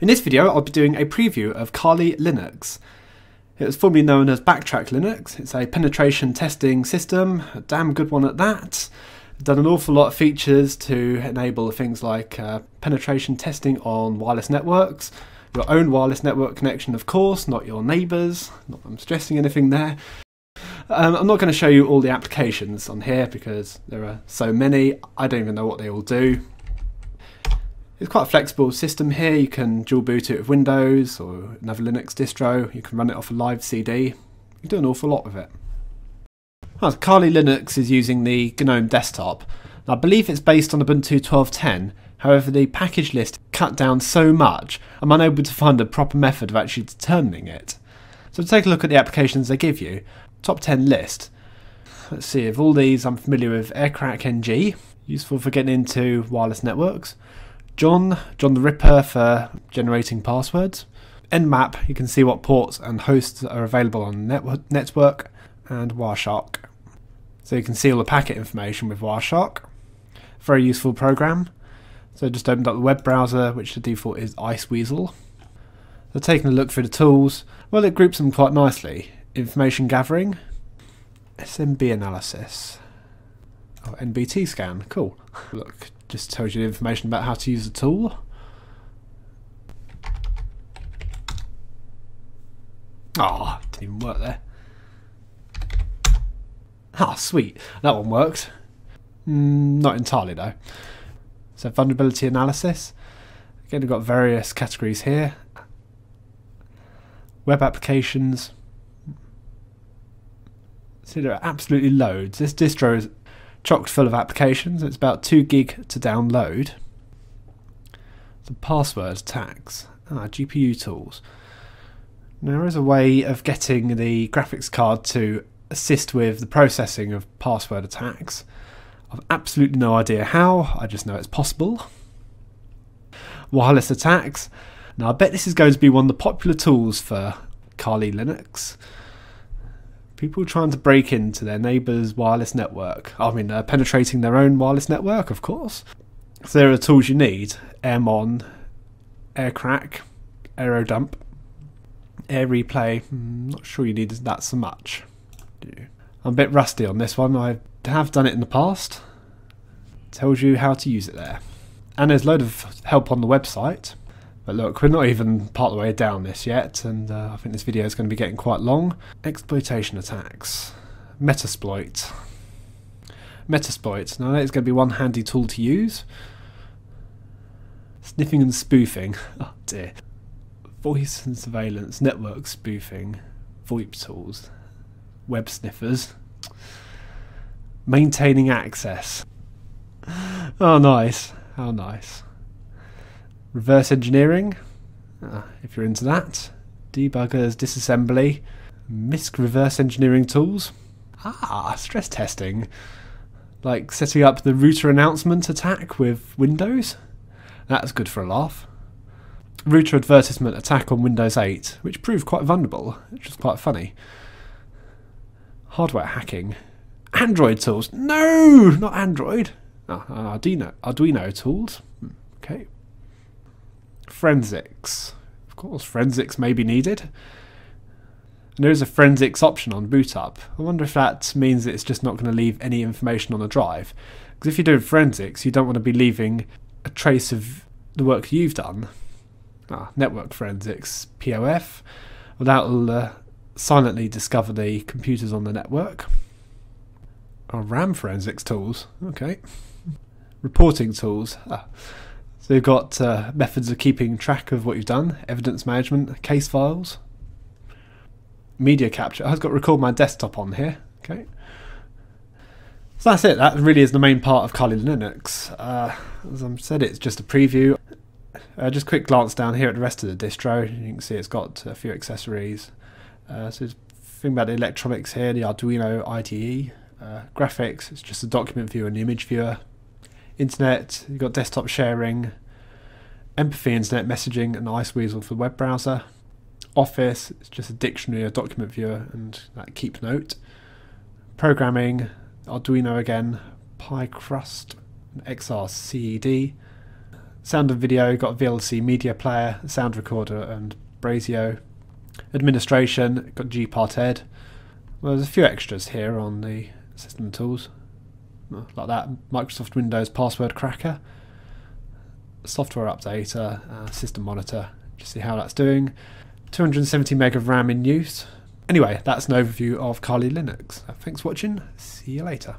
In this video, I'll be doing a preview of Kali Linux. It was formerly known as Backtrack Linux. It's a penetration testing system, a damn good one at that. It's done an awful lot of features to enable things like penetration testing on wireless networks, your own wireless network connection, of course, not your neighbours. Not that I'm stressing anything there. I'm not going to show you all the applications on here because there are so many. I don't even know what they all do. It's quite a flexible system here. You can dual boot it with Windows or another Linux distro. You can run it off a live CD. You can do an awful lot with it. Well, Kali Linux is using the GNOME desktop. I believe it's based on Ubuntu 12.10. However, the package list cut down so much, I'm unable to find a proper method of actually determining it. So take a look at the applications they give you. Top 10 list. Let's see, of all these I'm familiar with Aircrack NG, useful for getting into wireless networks. John the Ripper for generating passwords. Nmap, you can see what ports and hosts are available on the network. And Wireshark. So you can see all the packet information with Wireshark. Very useful program. So just opened up the web browser, which the default is Iceweasel. So taking a look through the tools, well, it groups them quite nicely. Information gathering, SMB analysis, oh, NBT scan, cool. Look, just tells you the information about how to use the tool. Ah, oh, didn't even work there. Ah, oh, sweet, that one worked. Not entirely though. So vulnerability analysis. Again, we've got various categories here. Web applications. So there are absolutely loads. This distro is chock full of applications. It's about 2 GB to download. The password tags. Ah, GPU tools. Now, there is a way of getting the graphics card to assist with the processing of password attacks. I've absolutely no idea how, I just know it's possible. Wireless attacks. Now I bet this is going to be one of the popular tools for Kali Linux. People trying to break into their neighbour's wireless network. I mean, penetrating their own wireless network, of course. So there are tools you need. AirMon, Aircrack, Airodump, Airreplay. I'm not sure you need that so much. I'm a bit rusty on this one. I have done it in the past. Tells you how to use it there. And there's a load of help on the website. But look, we're not even part of the way down this yet, and I think this video is going to be getting quite long. Exploitation attacks. Metasploit. Metasploit. Now that is going to be one handy tool to use. Sniffing and spoofing. Oh dear. Voice and surveillance. Network spoofing. VoIP tools. Web sniffers. Maintaining access. Oh, nice. How nice. Reverse engineering, if you're into that. Debuggers, disassembly. MISC reverse engineering tools. Ah, stress testing. Like setting up the router announcement attack with Windows. That's good for a laugh. Router advertisement attack on Windows 8, which proved quite vulnerable, which is quite funny. Hardware hacking. Android tools. No, not Android. Arduino tools. Okay. Forensics. Of course, forensics may be needed. And there is a forensics option on boot up. I wonder if that means that it's just not going to leave any information on the drive. Because if you're doing forensics, you don't want to be leaving a trace of the work you've done. Network forensics, pof. Well, that'll silently discover the computers on the network. RAM forensics tools, okay. Reporting tools. So you've got methods of keeping track of what you've done, evidence management, case files, media capture. I've got to record my desktop on here, okay. So that's it, that really is the main part of Kali Linux. As I said, it's just a preview. Just quick glance down here at the rest of the distro, you can see it's got a few accessories. So there's a thing about the electronics here, the Arduino IDE. Graphics, it's just a document viewer and image viewer. Internet, you've got desktop sharing, empathy internet messaging, and Iceweasel for the web browser. Office, it's just a dictionary, a document viewer, and that keep note. Programming, Arduino again, Pi crust, and XRCED. Sound and video, got VLC media player, sound recorder and Brazio. Administration, got Gparted. Well, there's a few extras here on the system tools. Like that, Microsoft Windows password cracker, software updater, system monitor, just see how that's doing. 270 meg of RAM in use. Anyway, that's an overview of Kali Linux. Thanks for watching, see you later.